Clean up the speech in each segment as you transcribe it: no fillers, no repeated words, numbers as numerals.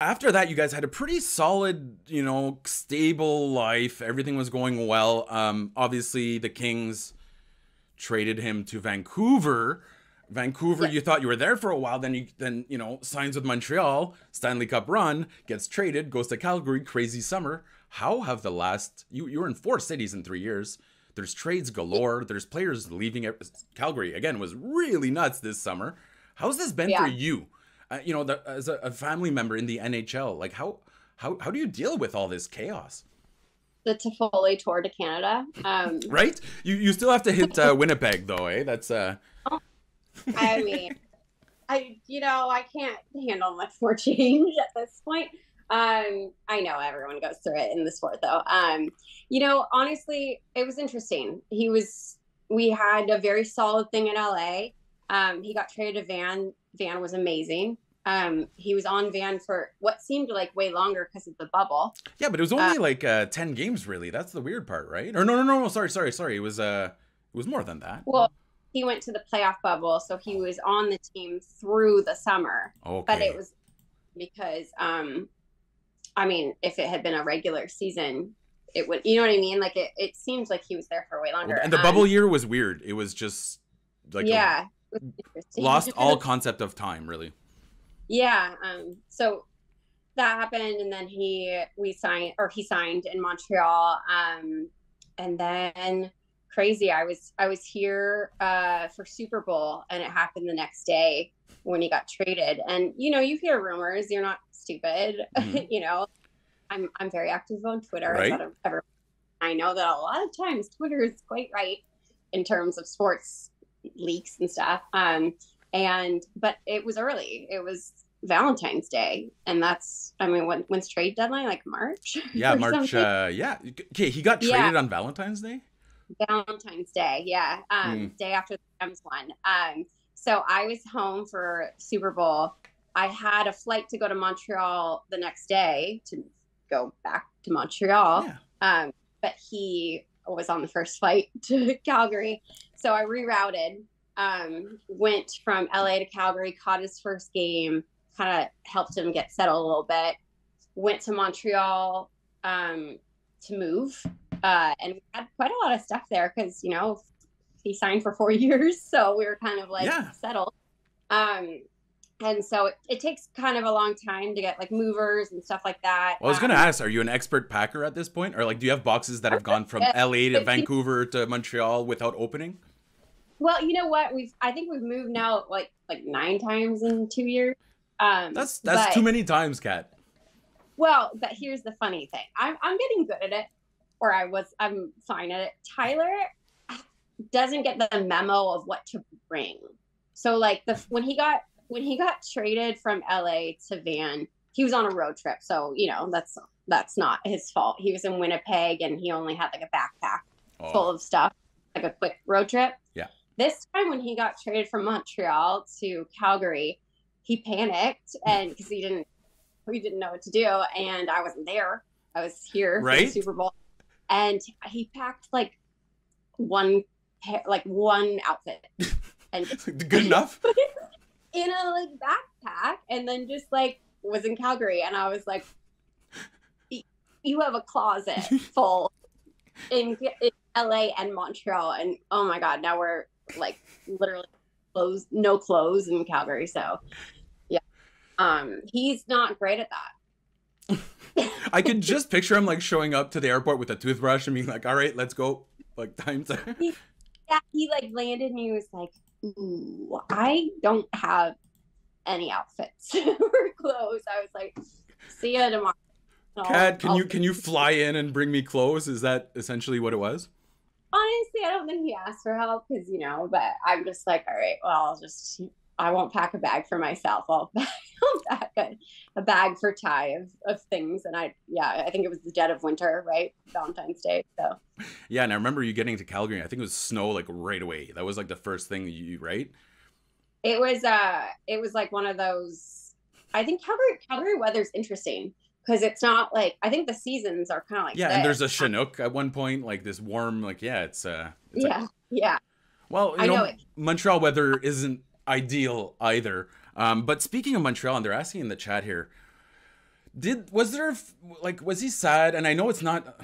After that, you guys had a pretty solid, you know, stable life. Everything was going well. Obviously, the Kings traded him to Vancouver. Vancouver, you thought you were there for a while. Then, you know, signs with Montreal, Stanley Cup run, gets traded, goes to Calgary, crazy summer. How have the last... You were in 4 cities in 3 years. There's trades galore. There's players leaving. Calgary, again, was really nuts this summer. How's this been for you? You know, as a family member in the NHL, like how do you deal with all this chaos? The Toffoli tour to Canada, right? You still have to hit Winnipeg though, eh? That's I mean, you know, I can't handle much more change at this point. I know everyone goes through it in the sport though. You know, honestly, it was interesting. We had a very solid thing in LA. He got traded to Van. Van was amazing. He was on Van for what seemed like way longer because of the bubble. Yeah, but it was only like 10 games, really. That's the weird part, right? Or no. Sorry. It was more than that. Well, he went to the playoff bubble, so he was on the team through the summer. Okay. But it was because, I mean, if it had been a regular season, it would. You know what I mean? Like it seems like he was there for way longer. Well, and the bubble year was weird. It was just like lost all concept of time, really. Yeah. So that happened, and then he signed in Montreal, and then crazy, I was here for Super Bowl, and it happened the next day when he got traded. And you know, you hear rumors, you're not stupid. Mm-hmm. You know, I'm very active on Twitter. Right? I know that a lot of times Twitter is quite right in terms of sports leaks and stuff, but it was early. It was Valentine's Day, and that's, I mean, when's trade deadline? Like March? Yeah, March. Yeah. Okay, he got traded on Valentine's Day. Valentine's Day, yeah. Day after the Rams won. So I was home for Super Bowl. I had a flight to go to Montreal the next day to go back to Montreal. Yeah. But he was on the first flight to Calgary. So I rerouted, went from LA to Calgary, caught his first game, kind of helped him get settled a little bit, went to Montreal to move. And we had quite a lot of stuff there because, you know, he signed for 4 years. So we were kind of like settled. And so it takes kind of a long time to get like movers and stuff like that. Well, I was going to ask, are you an expert packer at this point? Or like, do you have boxes that have gone from LA to Vancouver to Montreal without opening? Well, you know what? I think we've moved now like 9 times in 2 years. That's too many times, Kat. Well, but here's the funny thing. I'm getting good at it, or I'm fine at it. Tyler doesn't get the memo of what to bring. So like when he got traded from LA to Van, he was on a road trip. So, you know, that's not his fault. He was in Winnipeg, and he only had like a backpack full of stuff, like a quick road trip. Yeah. This time when he got traded from Montreal to Calgary, he panicked, and cause we didn't know what to do. And I wasn't there. I was here for the Super Bowl, and he packed like one outfit and good enough. In a like backpack, and then just like was in Calgary, and I was like, "You have a closet full in LA and Montreal," and oh my god, now we're like literally no clothes in Calgary. So yeah, he's not great at that. I could just picture him like showing up to the airport with a toothbrush and being like, "All right, let's go," like times. Yeah, he like landed, and he was like, "Ooh, I don't have any outfits or clothes." I was like, "See you tomorrow." Kat, can you fly in and bring me clothes? Is that essentially what it was? Honestly, I don't think he asked for help because, you know, but I'm just like, all right, well, I won't pack a bag for myself. I'll pack a bag for Ty of things. And I think it was the dead of winter, right? Valentine's Day. So yeah, and I remember you getting to Calgary. I think it was snow like right away. That was like the first thing you, right? It was like one of those. I think Calgary weather's interesting because it's not like, I think the seasons are kind of like and there's a Chinook at one point, like this warm, like it's like, Well, you know Montreal weather isn't ideal either. But speaking of Montreal, and they're asking in the chat here, Was he sad? And I know it's not,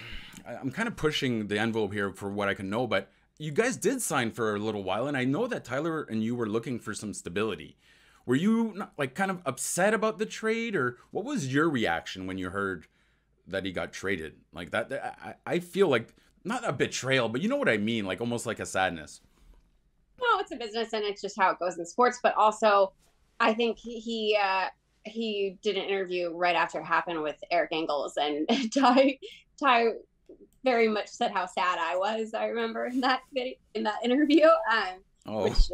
I'm kind of pushing the envelope here for what I can know, but you guys did sign for a little while, and I know that Tyler and you were looking for some stability. Were you not, like, kind of upset about the trade, or what was your reaction when you heard that he got traded? Like, I feel like, not a betrayal, but you know what I mean, like almost like a sadness. Well, it's a business, and it's just how it goes in sports. But also, I think he did an interview right after it happened with Eric Engels, and Ty very much said how sad I was. I remember in that interview, which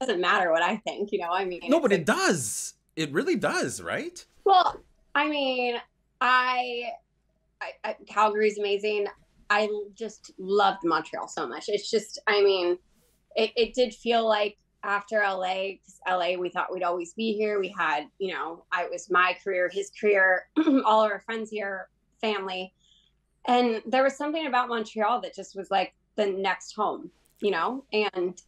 doesn't matter what I think, you know. I mean, no, but it does. It really does, right? Well, I mean, I Calgary's amazing. I just loved Montreal so much. It's just, I mean, it did feel like after LA, because LA, we thought we'd always be here. We had, you know, it was my career, his career, all of our friends here, family. And there was something about Montreal that just was like the next home, you know? And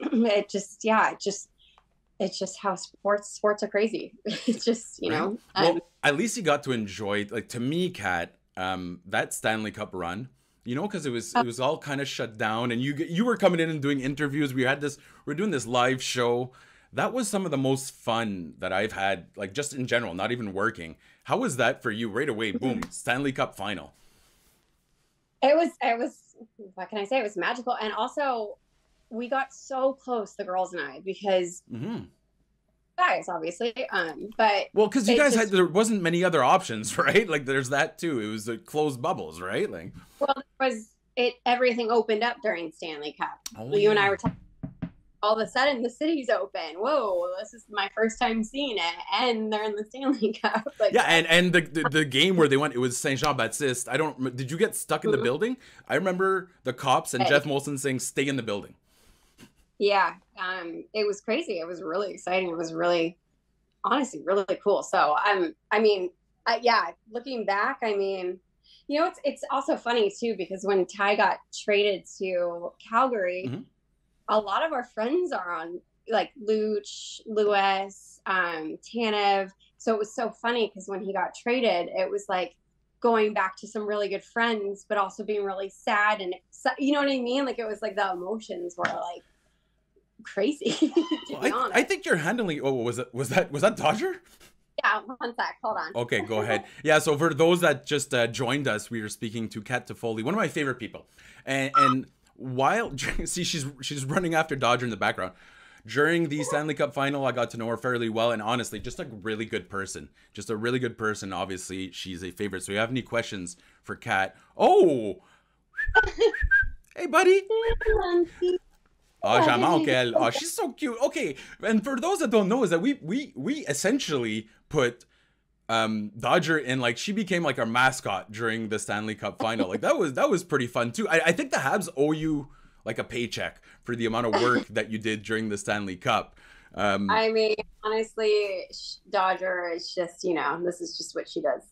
it just, yeah, it's just how sports are crazy. It's just, you know. Well, at least you got to enjoy, like, to me, Kat, that Stanley Cup run, you know, because it was all kind of shut down, and you were coming in and doing interviews. We're doing this live show. That was some of the most fun that I've had, like, just in general, not even working. How was that for you? Right away, boom, Stanley Cup final. It was, what can I say? It was magical. And also, we got so close, the girls and I, because guys, obviously, but well, because you guys just, there wasn't many other options, right? Like, there's that too. It was the closed bubbles, right? Like, well, there was everything opened up during Stanley Cup. Oh, you and I were talking. All of a sudden, the city's open. Whoa, this is my first time seeing it, and they're in the Stanley Cup. Like, yeah, and the game where they went, it was Saint Jean Baptiste. I don't. Did you get stuck in the building? I remember the cops and Jeff Molson saying, "Stay in the building." Yeah, it was crazy. It was really exciting. It was really, honestly, really cool. So, I mean, yeah, looking back, I mean, you know, it's also funny, too, because when Ty got traded to Calgary, a lot of our friends are on, like, Luch, Lewis, Tanev. So it was so funny because when he got traded, it was like going back to some really good friends, but also being really sad. And, you know what I mean? Like, it was like the emotions were, like, crazy. Well, I think you're handling. Oh, was that Dodger? Yeah, one sec. Hold on. Okay, go ahead. Yeah, so for those that just joined us, we are speaking to Cat Toffoli, one of my favorite people, and while see she's running after Dodger in the background. During the Stanley Cup final, I got to know her fairly well, and honestly, just a really good person. Just a really good person. Obviously, she's a favorite. So, if you have any questions for Cat? Oh, hey, buddy. Oh, Jamal, oh, she's so cute. Okay, and for those that don't know, is that we essentially put Dodger in, like, she became like our mascot during the Stanley Cup final. Like, that was pretty fun too. I think the Habs owe you like a paycheck for the amount of work that you did during the Stanley Cup. I mean, honestly, Dodger is just, you know, this is just what she does.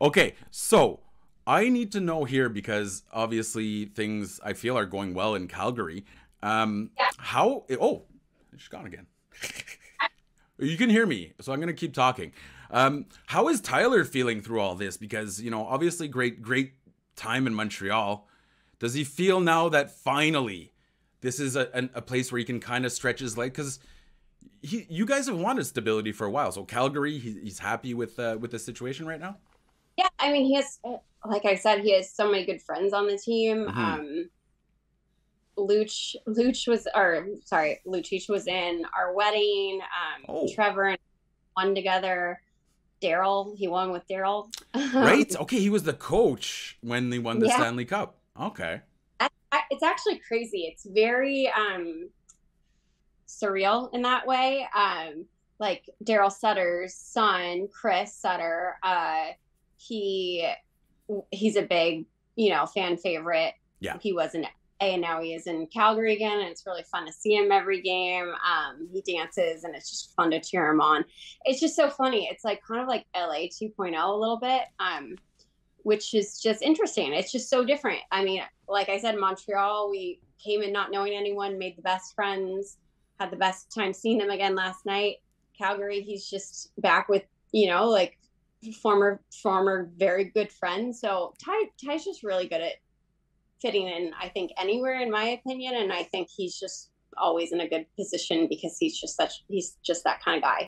Okay, so I need to know here, because obviously things I feel are going well in Calgary. Yeah. How? Oh, she's gone again. You can hear me, so I'm gonna keep talking. How is Tyler feeling through all this? Because, you know, obviously great time in Montreal. Does he feel now that finally this is a place where he can kind of stretch his leg? Because you guys have wanted stability for a while. So Calgary, he's happy with the situation right now. Yeah, I mean, he has, like I said, he has so many good friends on the team. Lucic was in our wedding. Trevor and won together. Daryl, he won with Daryl. Right? Okay, he was the coach when they won the Stanley Cup. Okay. It's actually crazy. It's very surreal in that way. Like, Daryl Sutter's son, Chris Sutter, he's a big, you know, fan favorite. Yeah, he was in LA, and now he is in Calgary again, and it's really fun to see him every game. He dances, and it's just fun to cheer him on. It's just so funny. It's like kind of like LA 2.0 a little bit, which is just interesting. It's just so different. I mean, like I said, Montreal, we came in not knowing anyone, made the best friends, had the best time seeing them again last night. Calgary, he's just back with, you know, like former very good friend. So Ty's just really good at fitting in, I think, anywhere, in my opinion. And I think he's just always in a good position because he's just that kind of guy.